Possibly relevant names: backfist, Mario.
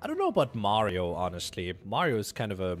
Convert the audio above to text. I don't know about Mario, honestly. Mario is kind of a